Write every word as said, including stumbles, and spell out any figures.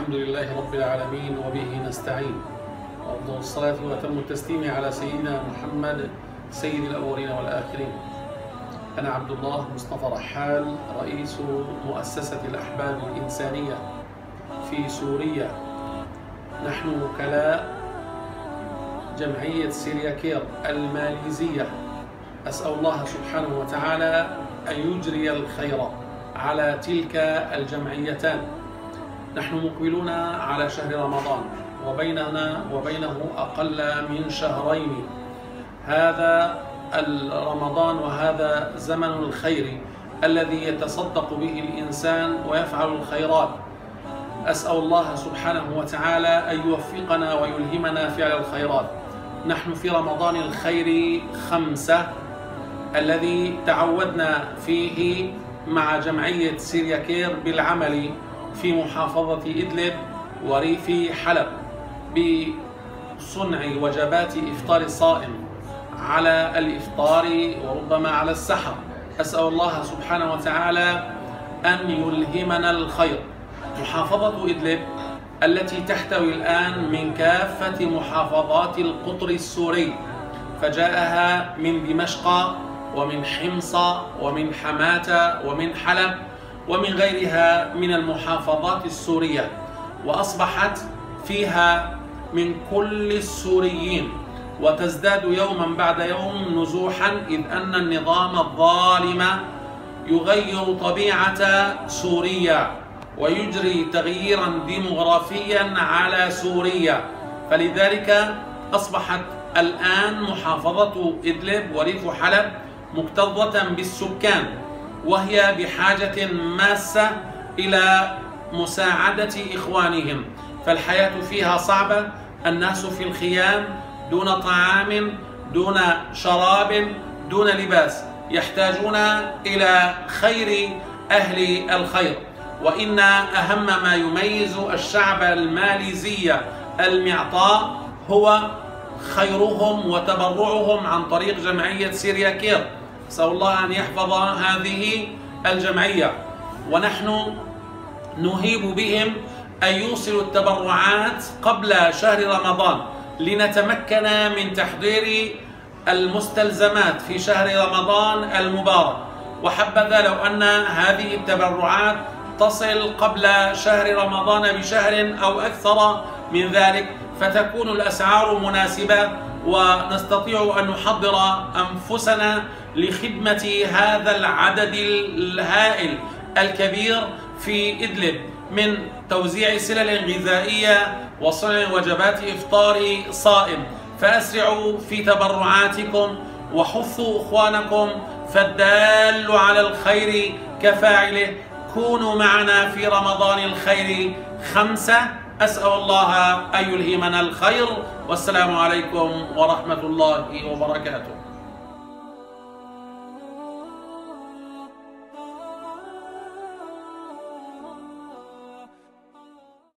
الحمد لله رب العالمين وبه نستعين، وأفضل الصلاة وأتم التسليم على سيدنا محمد سيد الأولين والآخرين. أنا عبد الله مصطفى رحال، رئيس مؤسسة الأحباب الإنسانية في سوريا. نحن وكلاء جمعية سيريا كير الماليزية. أسأل الله سبحانه وتعالى أن يجري الخير على تلك الجمعيتان. نحن مقبلون على شهر رمضان وبيننا وبينه أقل من شهرين. هذا الرمضان وهذا زمن الخير الذي يتصدق به الإنسان ويفعل الخيرات. أسأل الله سبحانه وتعالى أن يوفقنا ويلهمنا فعل الخيرات. نحن في رمضان الخير خمسة الذي تعودنا فيه مع جمعية سيريا كير بالعمل في محافظة إدلب وريف حلب بصنع وجبات إفطار الصائم على الإفطار وربما على السحر. أسأل الله سبحانه وتعالى أن يلهمنا الخير. محافظة إدلب التي تحتوي الآن من كافة محافظات القطر السوري، فجاءها من دمشق ومن حمص ومن حماة ومن حلب ومن غيرها من المحافظات السورية، وأصبحت فيها من كل السوريين، وتزداد يوما بعد يوم نزوحا، إذ أن النظام الظالم يغير طبيعة سوريا ويجري تغييرا ديمغرافيا على سوريا. فلذلك أصبحت الآن محافظة إدلب وريف حلب مكتظة بالسكان، وهي بحاجة ماسة إلى مساعدة إخوانهم، فالحياة فيها صعبة، الناس في الخيام دون طعام دون شراب دون لباس، يحتاجون إلى خير أهل الخير. وإن أهم ما يميز الشعب الماليزي المعطاء هو خيرهم وتبرعهم عن طريق جمعية سيريا كير. أسأل الله أن يحفظ هذه الجمعية. ونحن نهيب بهم أن يوصلوا التبرعات قبل شهر رمضان لنتمكن من تحضير المستلزمات في شهر رمضان المبارك، وحبذا لو أن هذه التبرعات تصل قبل شهر رمضان بشهر أو أكثر من ذلك، فتكون الأسعار مناسبة ونستطيع أن نحضر أنفسنا لخدمة هذا العدد الهائل الكبير في إدلب من توزيع سلل غذائية وصنع وجبات إفطار صائم. فأسرعوا في تبرعاتكم وحثوا إخوانكم، فالدال على الخير كفاعله. كونوا معنا في رمضان الخير خمسة. أسأل الله أن يلهمنا الخير، والسلام عليكم ورحمة الله وبركاته.